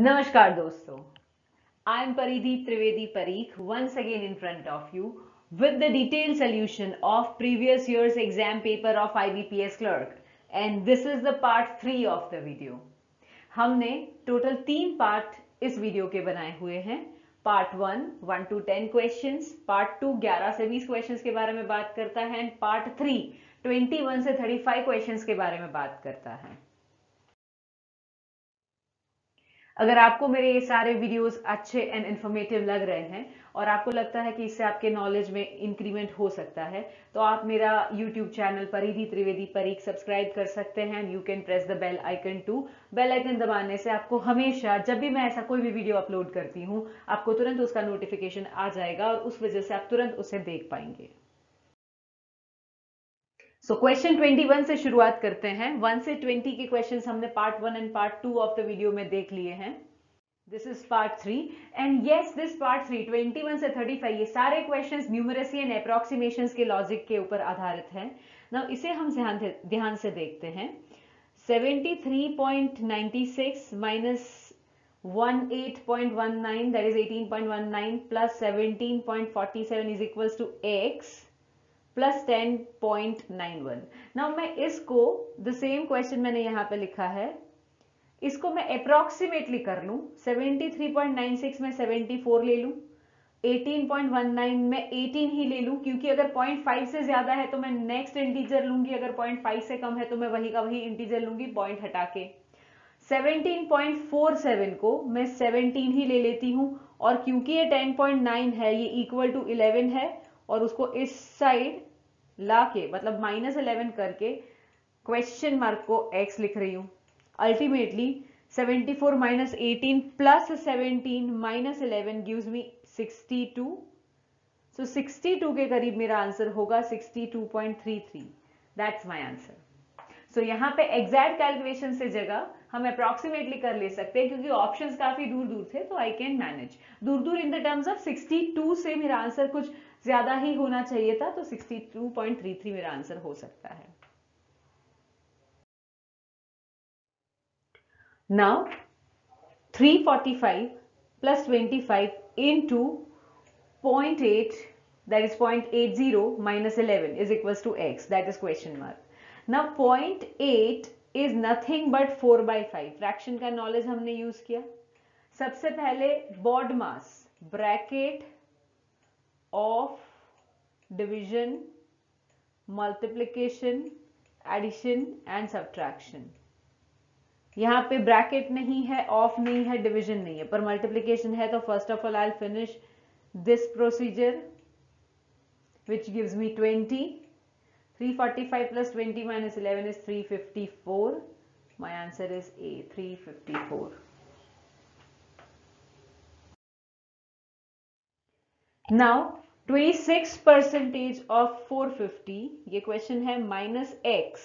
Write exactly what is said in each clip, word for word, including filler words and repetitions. नमस्कार दोस्तों, I am Paridhi Trivedi Parikh once again in front of you with the detail solution of previous years exam paper of I B P S clerk and this is the part three of the video. हमने total तीन part इस video के बनाए हुए हैं। Part one one to ten question, part two ग्यारह से बीस क्वेश्चन के बारे में बात करता है and part three twenty one से थर्टी फाइव क्वेश्चन के बारे में बात करता है। अगर आपको मेरे ये सारे वीडियोस अच्छे एंड इन्फॉर्मेटिव लग रहे हैं और आपको लगता है कि इससे आपके नॉलेज में इंक्रीमेंट हो सकता है तो आप मेरा यूट्यूब चैनल परिधि त्रिवेदी परीख सब्सक्राइब कर सकते हैं। You can press the bell icon too. Bell icon दबाने से आपको हमेशा जब भी मैं ऐसा कोई भी वीडियो अपलोड करती हूँ आपको तुरंत उसका नोटिफिकेशन आ जाएगा और उस वजह से आप तुरंत उसे देख पाएंगे। सो क्वेश्चन इक्कीस से शुरुआत करते हैं। वन से ट्वेंटी के क्वेश्चंस हमने part one and part two of the video में देख लिए हैं। This is part three and yes this part three इक्कीस से पैंतीस ये सारे क्वेश्चंस न्यूमरेसी एंड एप्रोक्सीमेशंस के लॉजिक के ऊपर आधारित हैं। नाउ इसे हम ध्यान ध्यान से देखते हैं। Seventy three point nine six minus अठारह point one nine that is eighteen point one nine plus seventeen point four seven is equals to X plus ten point nine one. Now मैं इसको द सेम क्वेश्चन मैंने यहाँ पे लिखा है, इसको मैं अप्रोक्सीमेटली कर लूँ। Seventy three point nine six में सेवेंटी फोर ले लूँ, एटीन पॉइंट वन नाइन में एटीन ही ले लूँ क्योंकि अगर पॉइंट फाइव से ज्यादा है तो मैं नेक्स्ट इंटीजर लूंगी, अगर पॉइंट फाइव से कम है तो मैं वही का वही इंटीजर लूंगी पॉइंट हटा के। सेवेंटीन पॉइंट फोर सेवन को मैं सेवेंटीन ही ले लेती हूँ और क्योंकि ये टेन पॉइंट नाइन है ये इक्वल टू इलेवन है और उसको इस साइड ला के मतलब माइनस इलेवन करके क्वेश्चन मार्क को x लिख रही हूँ। Ultimately seventy four minus eighteen plus seventeen minus eleven gives me sixty two. So sixty two के करीब मेरा आंसर होगा, sixty two point three three that's my answer. So यहाँ पे एग्जैक्ट कैलकुलेशन से जगह हम अप्रॉक्सीमेटली कर ले सकते हैं क्योंकि ऑप्शंस काफी दूर दूर थे तो आई कैन मैनेज। दूर दूर in the terms of sixty two से मेरा आंसर कुछ ज्यादा ही होना चाहिए था तो sixty two point three three मेरा आंसर हो सकता है। Now three forty five plus twenty five into point eight that is point eighty minus eleven is equals to X that is question mark. Now point eight is nothing but four by five. Fraction का knowledge हमने use किया। सबसे पहले BODMAS bracket of division multiplication addition and subtraction. यहाँ पे bracket नहीं है, of नहीं है, डिविजन नहीं है, पर मल्टीप्लीकेशन है तो first of all I will finish this procedure which gives me twenty. Three forty five plus twenty minus eleven is three fifty four. My answer is a three fifty four. Now twenty six percent of four fifty ये क्वेश्चन है minus x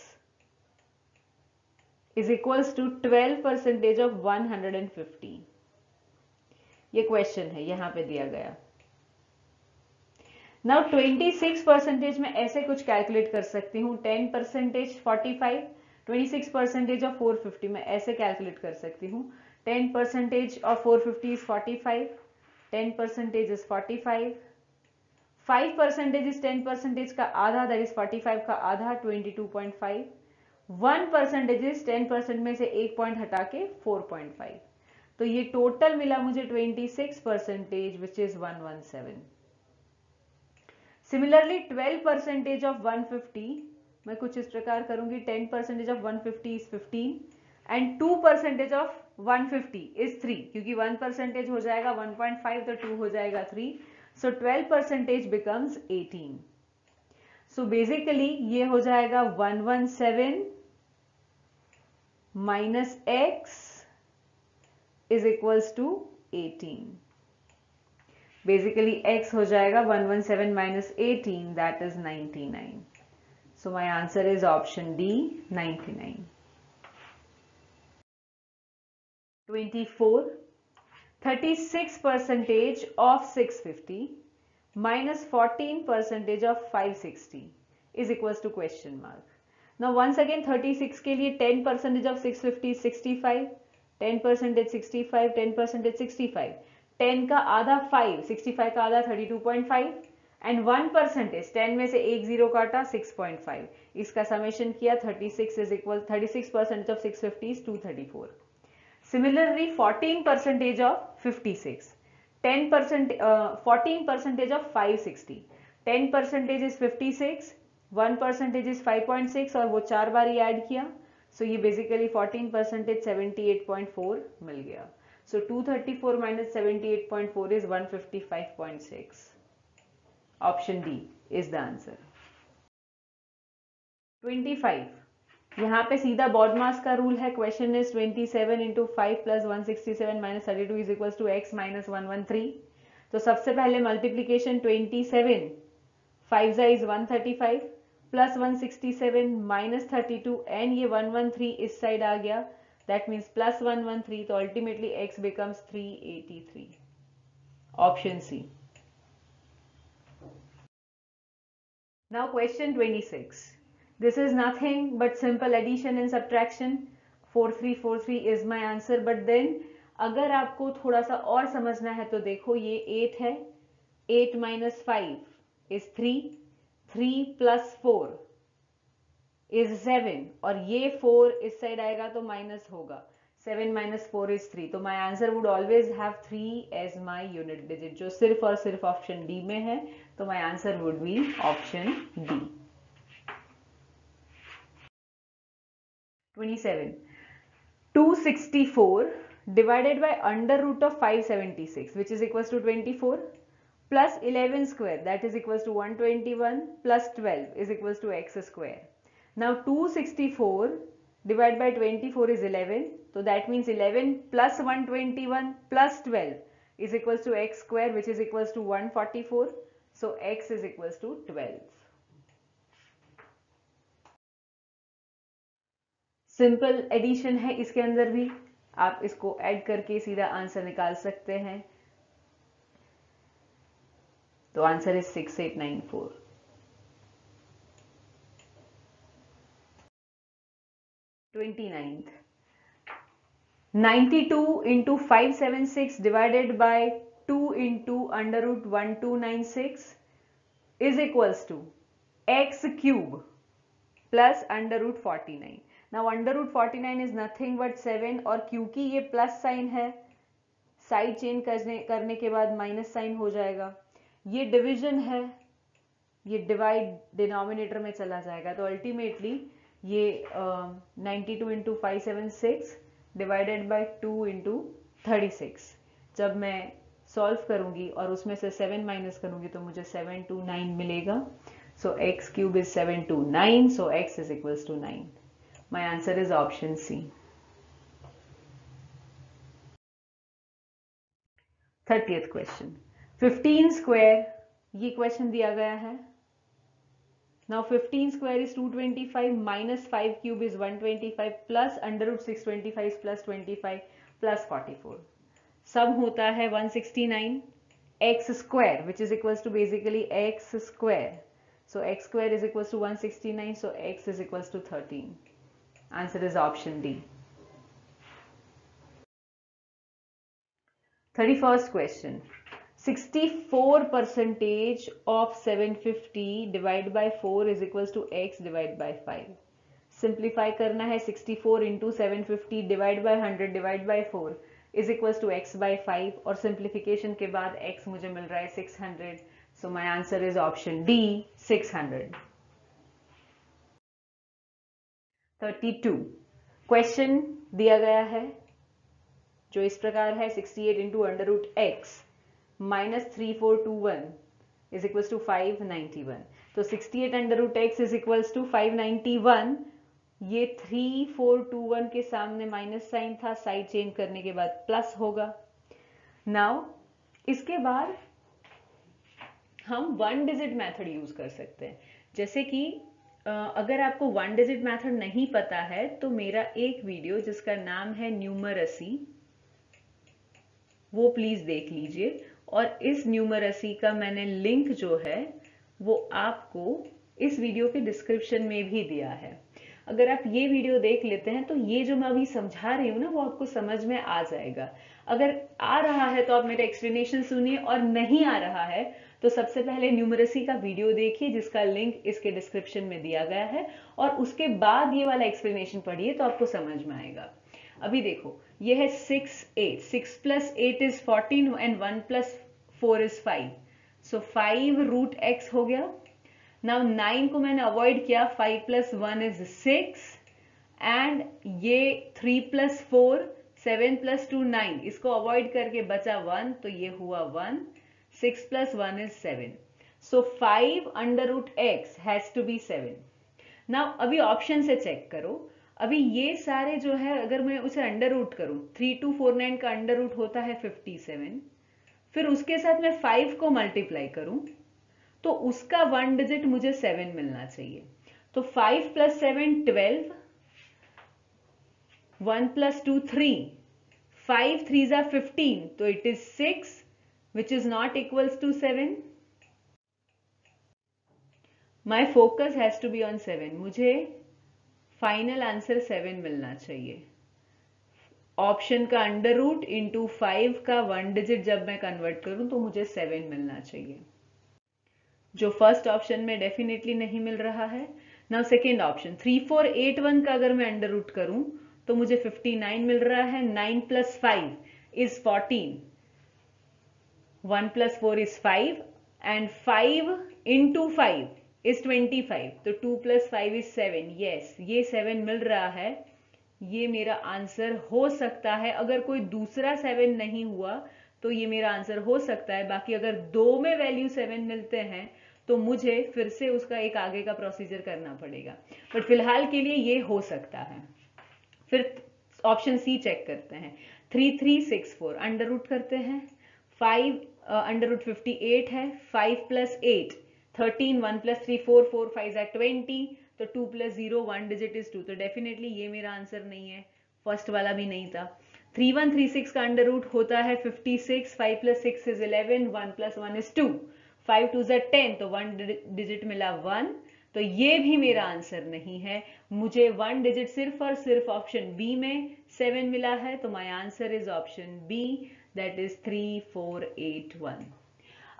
is equals to twelve percentage of one fifty ये क्वेश्चन है, यहां पे दिया गया। नाउ ट्वेंटी सिक्स परसेंटेज में ऐसे कुछ कैलकुलेट कर सकती हूँ, ten percentage forty five, twenty six percentage of four fifty में ऐसे कैलकुलेट कर सकती हूँ। Ten percentage of four fifty is forty five, ten percentage is forty five, five percentage is ten percentage का आधा दैट इज फोर्टी फाइव का आधा twenty two point five, one percentage is ten percent में से एक point हटा के four point five. तो ये टोटल मिला मुझे twenty six percentage which is one seventeen. Similarly twelve percentage of one fifty मैं कुछ इस प्रकार करूंगी, ten percentage of one fifty is fifteen and two percentage of one fifty is three क्योंकि वन परसेंटेज हो जाएगा वन पॉइंट फाइव तो two हो जाएगा three. So twelve percentage becomes eighteen. So basically ये हो जाएगा one seventeen minus x is equals to eighteen. Basically x हो जाएगा one seventeen minus eighteen that is ninety nine. So my answer is option D ninety nine. Twenty four, thirty six percentage of six fifty minus fourteen percentage of five sixty is equals to question mark. Now once again thirty six के लिए ten percentage of six fifty sixty five, ten percentage sixty five ten percentage sixty five ten का आधा five sixty five का आधा thirty two point five and one percentage ten में से एक zero काटा सिक्स पॉइंट फाइव इसका summation किया thirty six is equal thirty six percentage of six fifty is two thirty four similarly fourteen percentage of fifty six ten percent fourteen percentage of five sixty ten percentage is fifty six one percentage is five point six और वो चार बार ही add किया so so ये basically fourteen percentage seventy eight point four मिल गया so two thirty four minus seventy eight point four is one fifty five point six option D is the answer. Twenty five यहाँ पे सीधा BODMAS का rule है। Question is twenty seven into five plus one sixty seven minus thirty two is equal to x minus one one three. तो सबसे पहले multiplication twenty seven five जा is one thirty five plus one sixty seven minus thirty two and ये one one three इस side आ गया that means plus one one three तो ultimately x becomes three eighty three option C. Now question twenty-six. This is nothing but simple addition and subtraction. four three four three is my answer. But then अगर आपको थोड़ा सा और समझना है तो देखो ये एट है, eight minus five is three, three plus four is seven और ये फोर इस साइड आएगा तो माइनस होगा, seven minus four is three. तो my answer would always have three as my unit digit जो सिर्फ और सिर्फ ऑप्शन डी में है तो my answer would be option D. twenty-seven. two sixty-four divided by under root of five seventy-six which is equals to twenty-four plus eleven square that is equals to one twenty-one plus twelve is equals to x square. Now two sixty-four divided by twenty-four is eleven. So that means eleven plus one twenty-one plus twelve is equals to x square which is equals to one forty-four. So x is equals to twelve. Simple addition है इसके अंदर भी आप इसको add करके सीधा answer निकाल सकते हैं तो answer is six eight nine four. twenty-ninth. ninety-two into five seventy-six divided by two into under root one two nine six is equals to x cube plus under root forty-nine. Now under root forty-nine is nothing but seven और क्योंकि ये plus sign है side change करने करने के बाद minus sign हो जाएगा ये डिविजन है ये डिवाइड डिनोमिनेटर में चला जाएगा तो अल्टीमेटली ये ninety two into five seven six divided by two into thirty six जब मैं सॉल्व करूंगी और उसमें से सेवन माइनस करूंगी तो मुझे सेवन टू नाइन मिलेगा so x cube is seven two nine so x is equals to nine my answer is option C. Thirtieth question fifteen square ये क्वेश्चन दिया गया है। Now fifteen square is two twenty-five minus five cube is one twenty-five plus under root six twenty-five is plus twenty-five plus forty-four. Sum होता है one sixty-nine x square which is equals to basically x square. So x square is equals to one sixty-nine so x is equals to thirteen. Answer is option D. thirty-first question. sixty-four percentage of seven fifty divided by four is equals to x divided by five. Simplify करना है sixty-four into seven fifty divided by one hundred divided by four is equals to x by five और simplification के बाद x मुझे मिल रहा है six hundred. So my answer is option D six hundred. thirty-two question दिया गया है जो इस प्रकार है sixty-eight into under root x minus three four two one is equals to five ninety one तो sixty eight under root x is equals to five ninety one ये three four two one के सामने minus sign था side change करने के बाद plus होगा। Now इसके बाद हम वन डिजिट मेथड यूज कर सकते हैं जैसे कि अगर आपको वन डिजिट मेथड नहीं पता है तो मेरा एक वीडियो जिसका नाम है न्यूमरसी वो प्लीज देख लीजिए और इस न्यूमरसी का मैंने लिंक जो है वो आपको इस वीडियो के डिस्क्रिप्शन में भी दिया है। अगर आप ये वीडियो देख लेते हैं तो ये जो मैं अभी समझा रही हूँ ना वो आपको समझ में आ जाएगा। अगर आ रहा है तो आप मेरा एक्सप्लेनेशन सुनिए और नहीं आ रहा है तो सबसे पहले न्यूमरेसी का वीडियो देखिए जिसका लिंक इसके डिस्क्रिप्शन में दिया गया है और उसके बाद ये वाला एक्सप्लेनेशन पढ़िए तो आपको समझ में आएगा। अभी देखो ये है six eight, six plus eight is fourteen and one plus four is five, so five root x हो गया। नाउ नाइन को मैंने अवॉइड किया, five plus one is six and ये three plus four, seven plus two nine, इसको avoid करके बचा one तो ये हुआ one, six plus one is seven, so five under root x has to be seven. Now अभी option से check करो, अभी ये सारे जो है अगर मैं उसे अंडर रूट करूं, थ्री टू फोर नाइन का अंडर रूट होता है फिफ्टी सेवन, फिर उसके साथ मैं फाइव को मल्टीप्लाई करूं तो उसका वन डिजिट मुझे सेवन मिलना चाहिए, तो five plus seven twelve, one plus two three, five three जा फिफ्टीन तो it is six which is not equals to seven. My focus has to be on seven. मुझे फाइनल आंसर सेवन मिलना चाहिए। Option का under root into five का one digit जब मैं convert करूं तो मुझे सेवन मिलना चाहिए, जो फर्स्ट ऑप्शन में डेफिनेटली नहीं मिल रहा है। Now second option three four eight one का अगर मैं अंडर रूट करूं तो मुझे फिफ्टी नाइन मिल रहा है, nine plus five is fourteen, one plus four is five and five into five is twenty five, तो two plus five is seven, yes ये सेवन मिल रहा है, ये मेरा आंसर हो सकता है। अगर कोई दूसरा सेवन नहीं हुआ तो ये मेरा आंसर हो सकता है, बाकी अगर दो में वैल्यू सेवन मिलते हैं तो मुझे फिर से उसका एक आगे का प्रोसीजर करना पड़ेगा, बट फिलहाल के लिए ये हो सकता है। फिर ऑप्शन सी चेक करते हैं, three three six four under root करते हैं, five under root fifty eight है, five plus eight thirteen, one plus three four, four five है ट्वेंटी, तो two plus zero one digit is two, तो definitely ये मेरा आंसर नहीं है, फर्स्ट वाला भी नहीं था। थ्री वन थ्री सिक्स का अंडर रूट होता है fifty six, five plus six is eleven, one plus one is two, five two जै टेन तो वन डिजिट मिला वन, तो ये भी मेरा आंसर नहीं है, मुझे वन डिजिट सिर्फ और सिर्फ ऑप्शन बी में सेवन मिला है, तो my answer is option B that is three four eight one.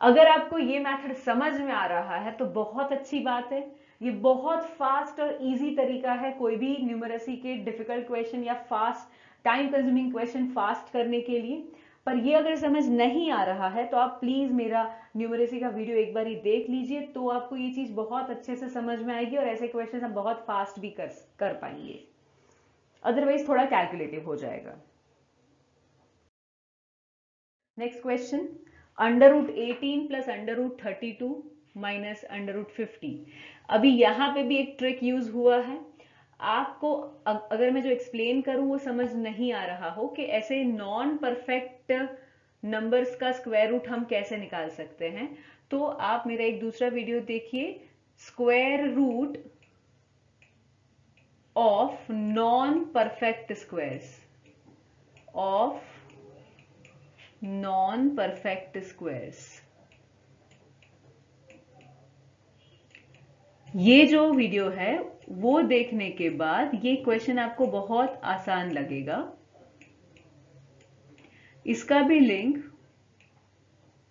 अगर आपको ये मेथड समझ में आ रहा है तो बहुत अच्छी बात है, ये बहुत फास्ट और इजी तरीका है कोई भी न्यूमरेसी के डिफिकल्ट क्वेश्चन या fast time consuming question fast करने के लिए। पर ये अगर समझ नहीं आ रहा है तो आप प्लीज मेरा न्यूमरेसी का वीडियो एक बार ही देख लीजिए, तो आपको ये चीज बहुत अच्छे से समझ में आएगी और ऐसे क्वेश्चन आप बहुत फास्ट भी कर कर पाएंगे, अदरवाइज थोड़ा कैलकुलेटिव हो जाएगा। Next question, under root eighteen plus under root thirty two minus under root fifty. अभी यहाँ पे भी एक ट्रिक यूज हुआ है, आपको अगर मैं जो एक्सप्लेन करूँ वो समझ नहीं आ रहा हो कि ऐसे नॉन परफेक्ट नंबर्स का स्क्वायर रूट हम कैसे निकाल सकते हैं, तो आप मेरा एक दूसरा वीडियो देखिए, square root of non perfect squares, of non perfect squares. ये जो वीडियो है वो देखने के बाद ये क्वेश्चन आपको बहुत आसान लगेगा, इसका भी लिंक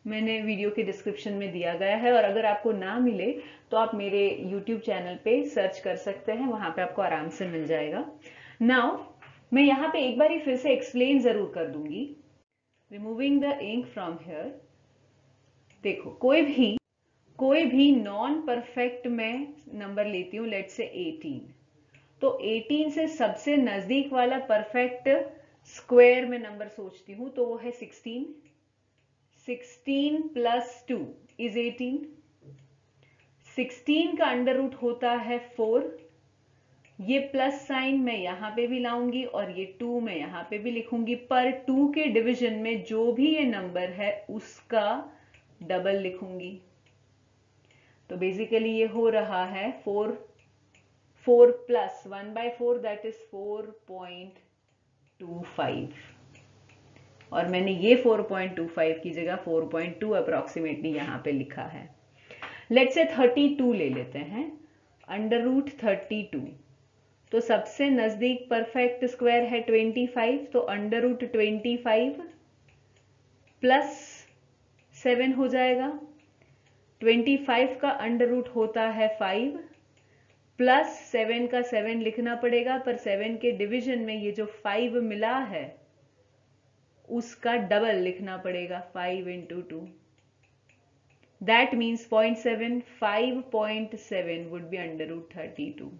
मैंने वीडियो के डिस्क्रिप्शन में दिया गया है, और अगर आपको ना मिले तो आप मेरे यूट्यूब चैनल पे सर्च कर सकते हैं, वहां पे आपको आराम से मिल जाएगा। नाउ मैं यहाँ पे एक बार ही फिर से एक्सप्लेन जरूर कर दूंगी, removing the ink from here. देखो कोई भी कोई भी नॉन परफेक्ट में नंबर लेती हूँ, लेट्स से एटीन, तो एटीन से सबसे नजदीक वाला परफेक्ट स्क्वायर में नंबर सोचती हूँ तो वो है sixteen, sixteen plus two is eighteen, sixteen का अंडर रूट होता है फोर, ये प्लस साइन मैं यहाँ पे भी लाऊंगी और ये टू मैं यहाँ पे भी लिखूंगी, पर टू के डिवीजन में जो भी ये नंबर है उसका डबल लिखूंगी, तो बेसिकली ये हो रहा है four, four plus one by four that is four point two five, और मैंने ये फोर पॉइंट टू फाइव की जगह फोर पॉइंट टू अप्रोक्सीमेटली यहाँ पे लिखा है। लेट्स से थर्टी टू ले लेते हैं, अंडर रूट थर्टी टू, तो सबसे नजदीक परफेक्ट स्क्वायर है ट्वेंटी फाइव, तो under root twenty five plus seven हो जाएगा। ट्वेंटी फाइव का अंडर रूट होता है फाइव, प्लस सेवन का सेवन लिखना पड़ेगा, पर सेवन के डिवीजन में ये जो फाइव मिला है उसका डबल लिखना पड़ेगा, five into two. That means point seven, five point seven would be under root thirty two.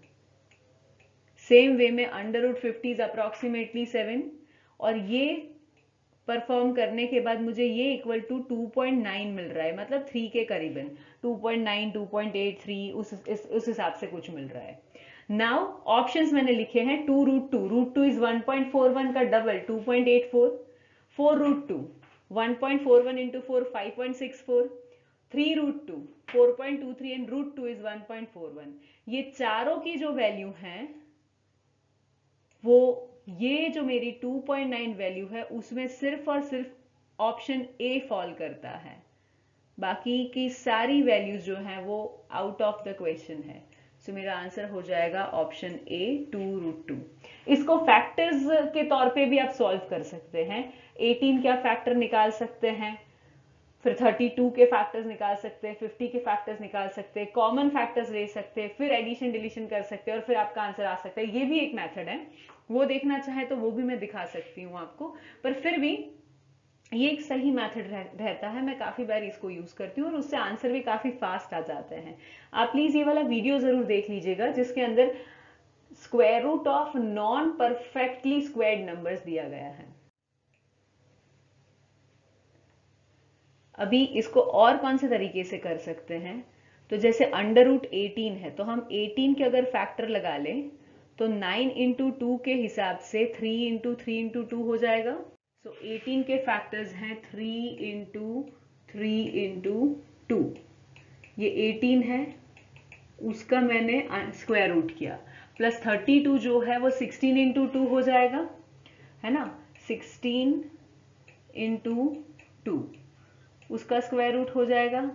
Same way में under root fifty is approximately seven, और ये परफॉर्म करने के बाद मुझे ये equal to two point nine मिल रहा है, मतलब थ्री के करीबन, two point nine, two point eight three उस उस हिसाब से कुछ मिल रहा है। नाउ ऑप्शंस मैंने लिखे हैं, two root two, root two is one point four one का double two point eight four, four root two one point four one into four five point six four, three root two four point two three and root two is one point four one. ये चारों की जो value है वो, ये जो मेरी to point nine value है उसमें सिर्फ और सिर्फ ऑप्शन ए फॉल करता है, बाकी की सारी वैल्यूज जो हैं वो आउट ऑफ द क्वेश्चन है। सो so, मेरा आंसर हो जाएगा option A, two root two. इसको फैक्टर्स के तौर पे भी आप सॉल्व कर सकते हैं। एटीन क्या फैक्टर निकाल सकते हैं, फिर थर्टी टू के फैक्टर्स निकाल सकते हैं, फिफ्टी के फैक्टर्स निकाल सकते हैं, कॉमन फैक्टर्स ले सकते हैं, फिर एडिशन डिलीशन कर सकते हैं और फिर आपका आंसर आ सकता है। ये भी एक मेथड है, वो देखना चाहे तो वो भी मैं दिखा सकती हूँ आपको, पर फिर भी ये एक सही मेथड रह, रहता है। मैं काफी बार इसको यूज करती हूँ और उससे आंसर भी काफी फास्ट आ जाते हैं। आप प्लीज ये वाला वीडियो जरूर देख लीजिएगा जिसके अंदर square root of non perfectly squared numbers दिया गया है। अभी इसको और कौन से तरीके से कर सकते हैं, तो जैसे अंडर रूट एटीन है तो हम एटीन के अगर फैक्टर लगा लें तो नाइन इंटू टू के हिसाब से three into three into two हो जाएगा। सो so, एटीन के फैक्टर्स हैं three into three into two, ये एटीन है, उसका मैंने स्क्वायर रूट किया, प्लस थर्टी टू जो है वो सिक्सटीन इंटू टू हो जाएगा, है ना, सिक्सटीन इंटू टू उसका स्क्वायर रूट हो जाएगा,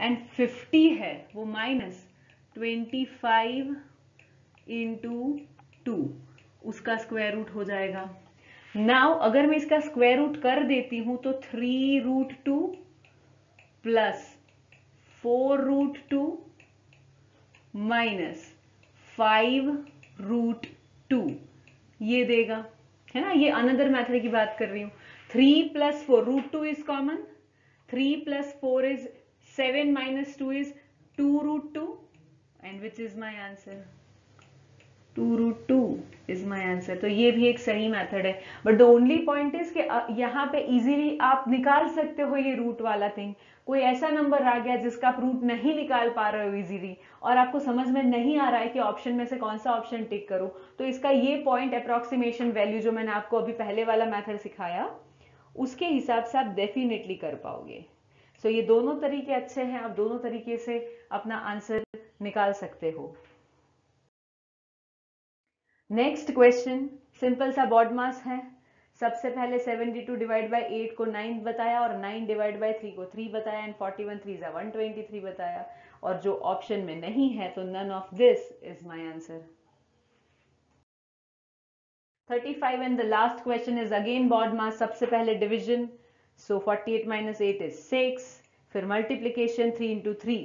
एंड फिफ्टी है वो minus twenty five into two उसका स्क्वायर रूट हो जाएगा। नाउ अगर मैं इसका स्क्वायर रूट कर देती हूँ तो three root two plus four root two minus five root two ये देगा, है ना। ये अनदर मेथड की बात कर रही हूँ, three plus four, root two is common, three plus four is seven minus two is two root two, and which is my answer? Two root टू is my answer. तो ये भी एक सही मेथड है, but the only point is कि यहाँ पे इजीली आप निकाल सकते हो ये रूट वाला थिंग। कोई ऐसा नंबर आ गया जिसका आप रूट नहीं निकाल पा रहे हो इजीली और आपको समझ में नहीं आ रहा है कि ऑप्शन में से कौन सा ऑप्शन टिक करो, तो इसका ये पॉइंट अप्रोक्सीमेशन वैल्यू जो मैंने आपको अभी पहले वाला मेथड सिखाया उसके हिसाब से आप डेफिनेटली कर पाओगे। सो so, ये दोनों तरीके अच्छे हैं, आप दोनों तरीके से अपना आंसर निकाल सकते हो। नेक्स्ट क्वेश्चन सिंपल सा बॉडमास है। सबसे पहले seventy two divide by eight को नाइन बताया और नाइन डिवाइड बाय थ्री को थ्री बताया, एंड फोर्टी वन थ्री जा वन ट्वेंटी थ्री बताया, और जो ऑप्शन में नहीं है तो none of this is my answer. Thirty five and the last question is again BODMAS, सबसे पहले division, so forty eight minus eight is six, फिर multiplication three into three,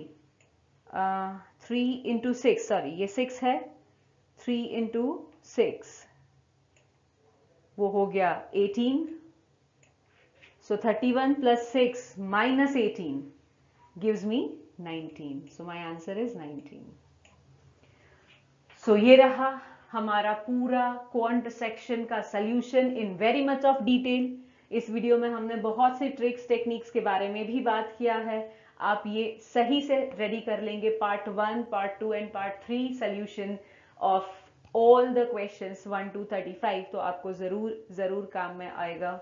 uh, three into six, sorry ये six है, three into six वो हो गया eighteen, so thirty one plus six minus eighteen gives me nineteen, so my answer is nineteen. So ये रहा हमारा पूरा क्वांट सेक्शन का solution in very much of detail. इस वीडियो में हमने बहुत से ट्रिक्स टेक्निक्स के बारे में भी बात किया है, आप ये सही से रेडी कर लेंगे part one, part two and part three solution of all the questions one two thirty five, तो आपको जरूर जरूर काम में आएगा।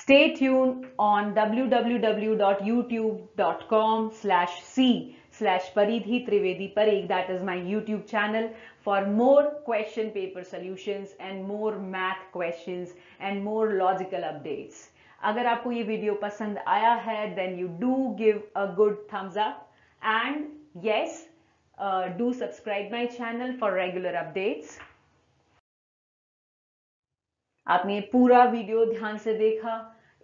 Stay tuned on W W W dot YouTube dot com slash C slash Paridhi Trivedi Parikh, that is my YouTube channel, for more question paper solutions and more math questions and more logical updates. अगर आपको ये video पसंद आया है then you do give a good thumbs up, and yes Uh, do subscribe my channel for regular updates. आपने ये पूरा video ध्यान से देखा,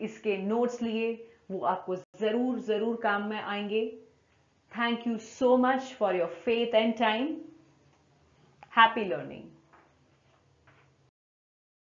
इसके नोट्स लिए, वो आपको जरूर जरूर काम में आएंगे. Thank you so much for your faith and time. Happy learning.